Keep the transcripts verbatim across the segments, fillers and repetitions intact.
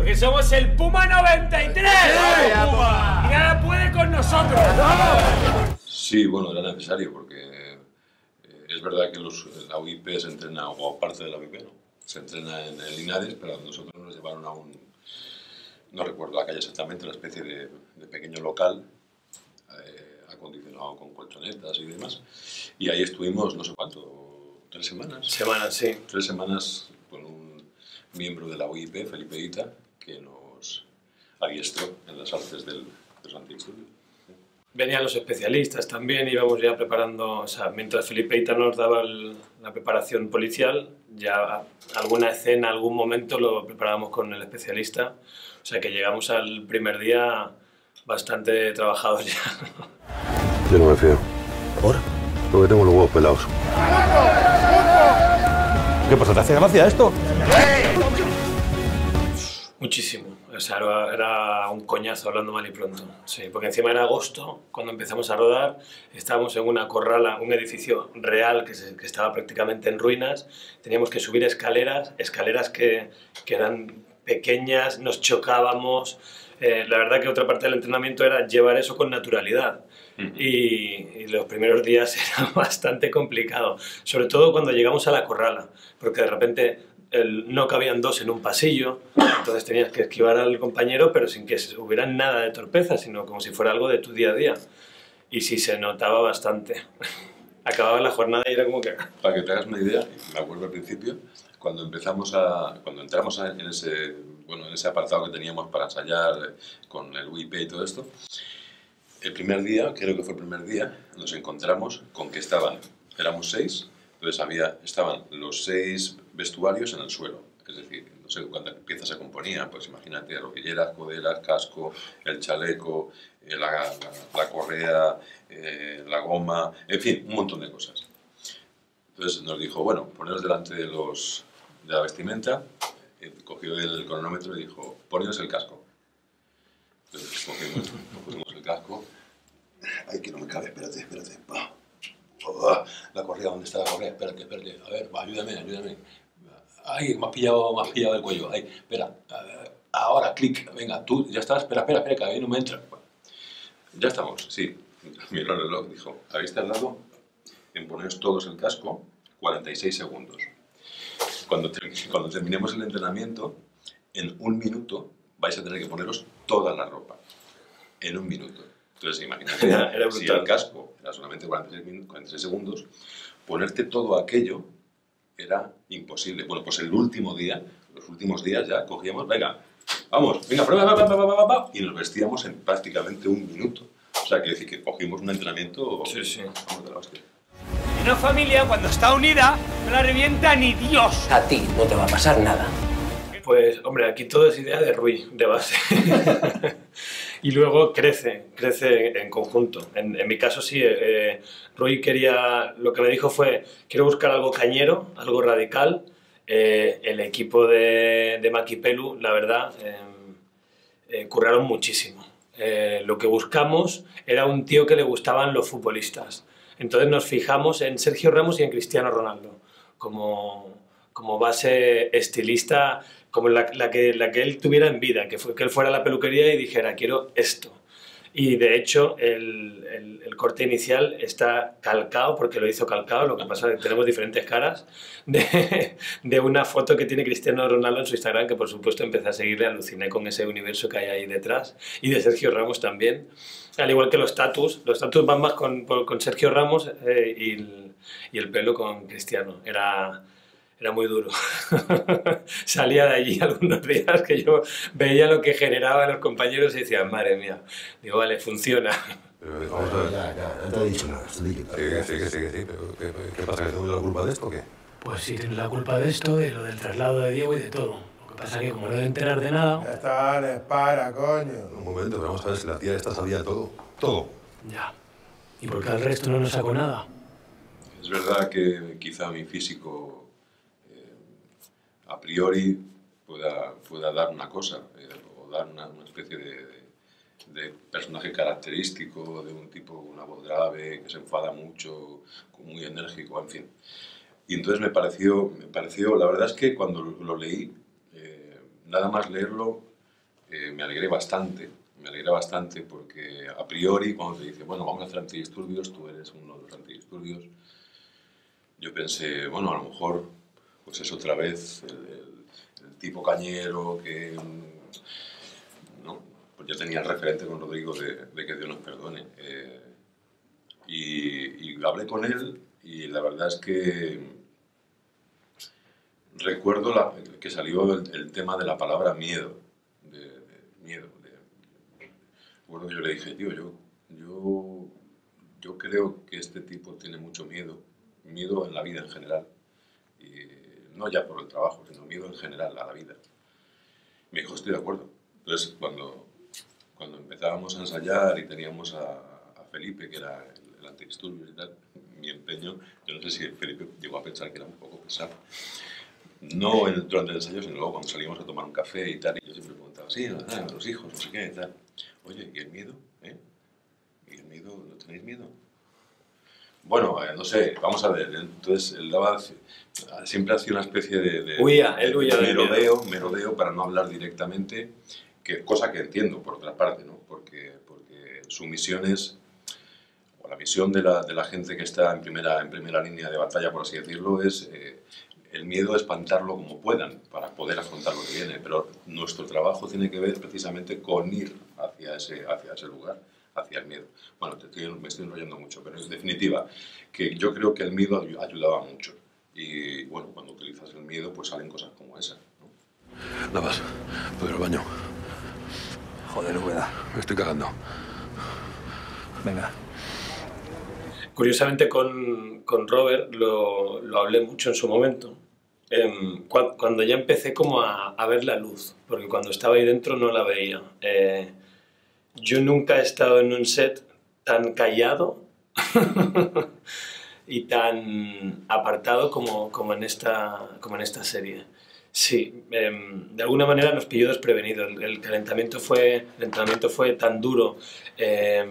Porque somos el Puma noventa y tres. ¡Sí, Puma! Y nada puede con nosotros. Sí, bueno, era necesario porque es verdad que los, la U I P se entrena, o parte de la U I P, ¿no? Se entrena en el Inades, pero nosotros nos llevaron a un, no recuerdo la calle exactamente, una especie de, de pequeño local eh, acondicionado con colchonetas y demás. Y ahí estuvimos, no sé cuánto, tres semanas. Semanas, sí. Tres semanas con un miembro de la U I P, Felipe Ita, que nos adiestró en las artes del, del antiincendio. Venían los especialistas también, íbamos ya preparando, o sea, mientras Felipe Ita nos daba el, la preparación policial, ya alguna escena, algún momento lo preparábamos con el especialista, o sea que llegamos al primer día bastante trabajados ya. Yo no me fío. ¿Por? Porque tengo los huevos pelados. ¿Qué pasa? ¿Te hace gracia esto? Muchísimo. O sea, era un coñazo hablando mal y pronto, sí, porque encima era agosto, cuando empezamos a rodar, estábamos en una corrala, un edificio real que, se, que estaba prácticamente en ruinas, teníamos que subir escaleras, escaleras que, que eran pequeñas, nos chocábamos, eh, la verdad que otra parte del entrenamiento era llevar eso con naturalidad. Y, y los primeros días era bastante complicado, sobre todo cuando llegamos a la corrala, porque de repente el, no cabían dos en un pasillo, entonces tenías que esquivar al compañero pero sin que hubiera nada de torpeza, sino como si fuera algo de tu día a día. Y sí, se notaba bastante. Acababa la jornada y era como que... Para que te hagas una idea, me acuerdo al principio, cuando empezamos a, cuando entramos a, en, ese, bueno, en ese apartado que teníamos para ensayar con el U I P y todo esto, el primer día, creo que fue el primer día, nos encontramos con que estaban, éramos seis, entonces había, estaban los seis vestuarios en el suelo. Es decir, no sé cuántas piezas se componían, pues imagínate, rodilleras, coderas, casco, el chaleco, eh, la, la, la correa, eh, la goma, en fin, un montón de cosas. Entonces nos dijo, bueno, poneros delante de, los, de la vestimenta, eh, cogió el cronómetro y dijo, poneros el casco. Entonces cogimos, cogimos el casco. Ay, que no me cabe, espérate, espérate. Va. Va. La correa, ¿dónde está la correa? Espérate, espérate. A ver, va, ayúdame, ayúdame. Ay, me has pillado, me has pillado el cuello. Ay, espera. Ahora, clic. Venga, tú, ya estás. Espera, espera, espera, que ahí no me entra. Bueno, ya estamos, sí. Miró el reloj, dijo, habéis tardado en poneros todos el casco cuarenta y seis segundos. Cuando, ter cuando terminemos el entrenamiento, en un minuto vais a tener que poneros toda la ropa. En un minuto. Entonces, imagínate, era, era si el casco era solamente cuarenta y seis segundos, ponerte todo aquello era imposible. Bueno, pues el último día, los últimos días ya cogíamos, venga, vamos, venga, prueba, va, va, va, va, va, y nos vestíamos en prácticamente un minuto. O sea, que decir que cogimos un entrenamiento... Sí, sí. Vamos de la hostia. Una familia, cuando está unida, no la revienta ni Dios. A ti no te va a pasar nada. Pues, hombre, aquí todo es idea de Rui, de base. Y luego crece, crece en conjunto. En, en mi caso sí, eh, Rui quería, lo que me dijo fue, quiero buscar algo cañero, algo radical. Eh, el equipo de, de Maquipelu, la verdad, eh, eh, curraron muchísimo. Eh, lo que buscamos era un tío que le gustaban los futbolistas. Entonces nos fijamos en Sergio Ramos y en Cristiano Ronaldo, como... como base estilista, como la, la, que, la que él tuviera en vida, que, fue, que él fuera a la peluquería y dijera, quiero esto. Y de hecho, el, el, el corte inicial está calcado, porque lo hizo calcado, lo que pasa es que tenemos diferentes caras, de, de una foto que tiene Cristiano Ronaldo en su Instagram, que por supuesto empecé a seguirle, aluciné con ese universo que hay ahí detrás, y de Sergio Ramos también. Al igual que los tatus, los tatus van más con, con Sergio Ramos eh, y, el, y el pelo con Cristiano. Era... Era muy duro. Salía de allí algunos días que yo veía lo que generaban los compañeros y decía, madre mía. Digo, vale, funciona. Pero, vamos a ver. Ya, ya, no te he dicho nada. Sí, que sí, que sí, que sí. Pero, ¿qué, ¿Qué pasa? ¿Que tengo la culpa de esto o qué? Pues sí, tienes la culpa de esto, de lo del traslado de Diego y de todo. Lo que pasa es que como no he de enterar de nada... Ya está, Álex, para, coño. Un momento, pero vamos a ver si la tía esta sabía de todo. Todo. Ya. ¿Y por qué al resto no nos sacó nada? Es verdad que quizá mi físico... a priori pueda, pueda dar una cosa, eh, o dar una, una especie de, de, de personaje característico, de un tipo, una voz grave, que se enfada mucho, muy enérgico, en fin. Y entonces me pareció, me pareció la verdad es que cuando lo leí, eh, nada más leerlo, eh, me alegré bastante, me alegré bastante porque a priori cuando te dice, bueno, vamos a hacer antidisturbios, tú eres uno de los antidisturbios, yo pensé, bueno, a lo mejor pues es otra vez el, el, el tipo cañero que... ¿no? Pues yo tenía el referente con Rodrigo de, de que Dios nos perdone. Eh, y, y hablé con él y la verdad es que... Recuerdo la, que salió el, el tema de la palabra miedo, de, de miedo. De, recuerdo que yo le dije, tío, yo, yo, yo creo que este tipo tiene mucho miedo, miedo en la vida en general, y no ya por el trabajo, sino miedo en general a la vida. Me dijo, estoy de acuerdo. Entonces, cuando, cuando empezábamos a ensayar y teníamos a, a Felipe, que era el, el antidisturbios y tal, mi empeño, yo no sé si Felipe llegó a pensar que era un poco pesado. No en, durante el ensayo, sino luego cuando salíamos a tomar un café y tal, y yo siempre preguntaba, sí, ah, los hijos, no sé qué, y tal. Oye, ¿y el miedo? ¿Eh? ¿Y el miedo? ¿No tenéis miedo? Bueno, eh, no sé, vamos a ver. Entonces, él daba, siempre hacía una especie de... de huía, él huía de merodeo, merodeo para no hablar directamente, que, cosa que entiendo, por otra parte, ¿no? Porque, porque su misión es... o la misión de la, de la gente que está en primera, en primera línea de batalla, por así decirlo, es... Eh, el miedo a espantarlo como puedan para poder afrontar lo que viene, pero nuestro trabajo tiene que ver precisamente con ir hacia ese, hacia ese lugar, hacia el miedo. Bueno, te estoy, me estoy enrollando mucho, pero en definitiva, que yo creo que el miedo ayudaba mucho. Y bueno, cuando utilizas el miedo, pues salen cosas como esa, ¿no? Nada más, voy al baño. Joder, no me da. Me estoy cagando. Venga. Curiosamente, con, con Robert lo, lo hablé mucho en su momento, eh, cu cuando ya empecé como a, a ver la luz, porque cuando estaba ahí dentro no la veía. Eh, yo nunca he estado en un set tan callado y tan apartado como, como, en esta, como en esta serie. Sí, eh, de alguna manera nos pilló desprevenido. El, el calentamiento fue, el entrenamiento fue tan duro. Eh,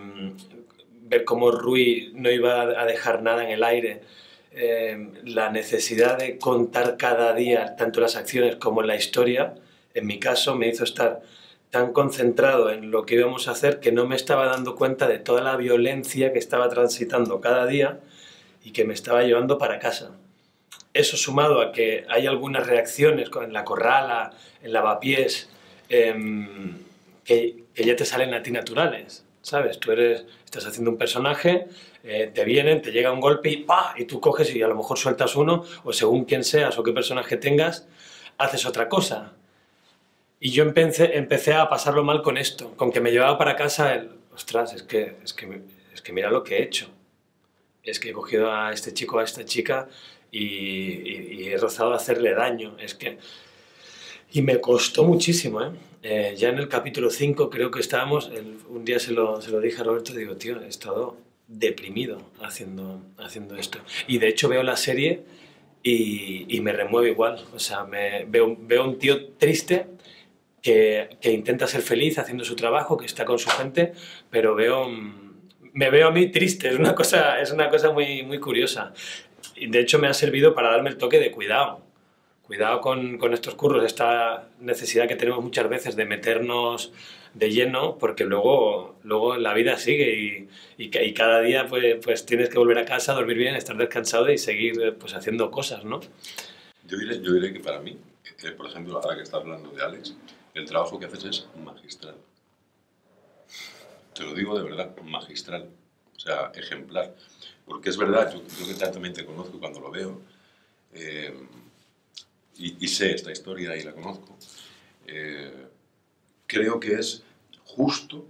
ver cómo Rui no iba a dejar nada en el aire, eh, la necesidad de contar cada día tanto las acciones como la historia, en mi caso me hizo estar tan concentrado en lo que íbamos a hacer que no me estaba dando cuenta de toda la violencia que estaba transitando cada día y que me estaba llevando para casa. Eso sumado a que hay algunas reacciones en la corrala, en Lavapiés, eh, que, que ya te salen a ti naturales. ¿Sabes? Tú eres, estás haciendo un personaje, eh, te vienen, te llega un golpe y ¡pah! Y tú coges y a lo mejor sueltas uno, o según quién seas o qué personaje tengas, haces otra cosa. Y yo empecé, empecé a pasarlo mal con esto, con que me llevaba para casa el... Ostras, es que, es que, es que mira lo que he hecho. Es que he cogido a este chico, a esta chica y, y, y he rozado a hacerle daño. Es que... Y me costó muchísimo, ¿eh? Eh, ya en el capítulo cinco creo que estábamos, el, un día se lo, se lo dije a Roberto, digo, tío, he estado deprimido haciendo, haciendo esto. Y de hecho veo la serie y, y me remueve igual. O sea, me, veo, veo un tío triste que, que intenta ser feliz haciendo su trabajo, que está con su gente, pero veo, me veo a mí triste. Es una cosa, es una cosa muy, muy curiosa. Y de hecho me ha servido para darme el toque de cuidado. Cuidado con, con estos curros, esta necesidad que tenemos muchas veces de meternos de lleno, porque luego, luego la vida sigue y, y, y cada día pues, pues tienes que volver a casa, dormir bien, estar descansado y seguir pues, haciendo cosas, ¿no? Yo diré, yo diré que para mí, eh, por ejemplo, ahora que estás hablando de Álex, el trabajo que haces es magistral. Te lo digo de verdad, magistral, o sea, ejemplar. Porque es verdad, yo, yo que también te conozco cuando lo veo, eh, Y, y sé esta historia y la conozco, eh, creo que es justo,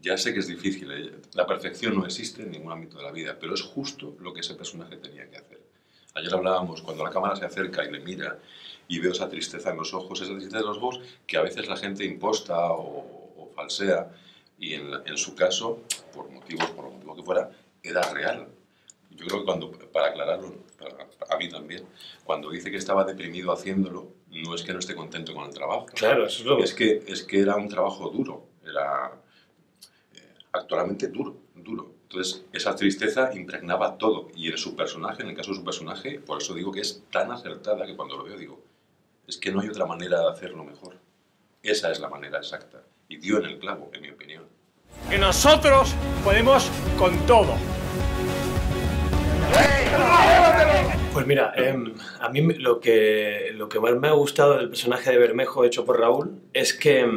ya sé que es difícil, eh, la perfección no existe en ningún ámbito de la vida, pero es justo lo que ese personaje tenía que hacer. Ayer hablábamos, cuando la cámara se acerca y le mira y veo esa tristeza en los ojos, esa tristeza en los ojos que a veces la gente imposta o, o falsea, y en, la, en su caso, por motivos, por lo que fuera, era real. Yo creo que cuando, para aclararlo, para, para, a mí también, cuando dice que estaba deprimido haciéndolo, no es que no esté contento con el trabajo. Claro, eso es lo que... Es que, es que era un trabajo duro, era eh, actualmente duro, duro. Entonces, esa tristeza impregnaba todo. Y en su personaje, en el caso de su personaje, por eso digo que es tan acertada que cuando lo veo digo, es que no hay otra manera de hacerlo mejor. Esa es la manera exacta. Y dio en el clavo, en mi opinión. Que nosotros podemos con todo. Pues mira, eh, a mí lo que, lo que más me ha gustado del personaje de Bermejo hecho por Raúl es que,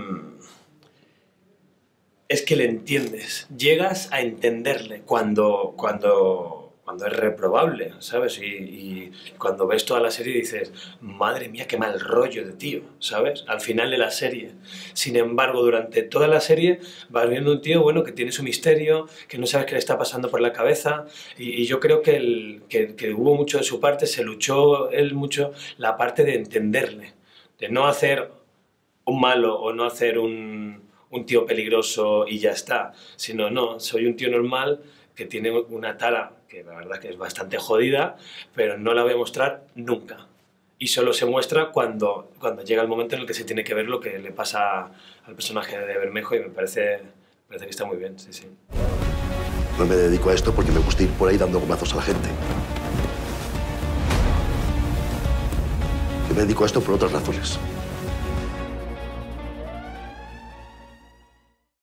es que le entiendes, llegas a entenderle cuando, cuando, cuando es reprobable, ¿sabes? Y, y cuando ves toda la serie dices, madre mía, qué mal rollo de tío, ¿sabes? Al final de la serie. Sin embargo, durante toda la serie vas viendo un tío, bueno, que tiene su misterio, que no sabes qué le está pasando por la cabeza, y, y yo creo que, el, que, que hubo mucho de su parte, se luchó él mucho la parte de entenderle, de no hacer un malo o no hacer un... un tío peligroso y ya está, sino no, soy un tío normal que tiene una tara que la verdad que es bastante jodida, pero no la voy a mostrar nunca. Y solo se muestra cuando, cuando llega el momento en el que se tiene que ver lo que le pasa al personaje de Bermejo, y me parece, me parece que está muy bien, sí, sí. No me dedico a esto porque me gusta ir por ahí dando gomazos a la gente. Yo me dedico a esto por otras razones.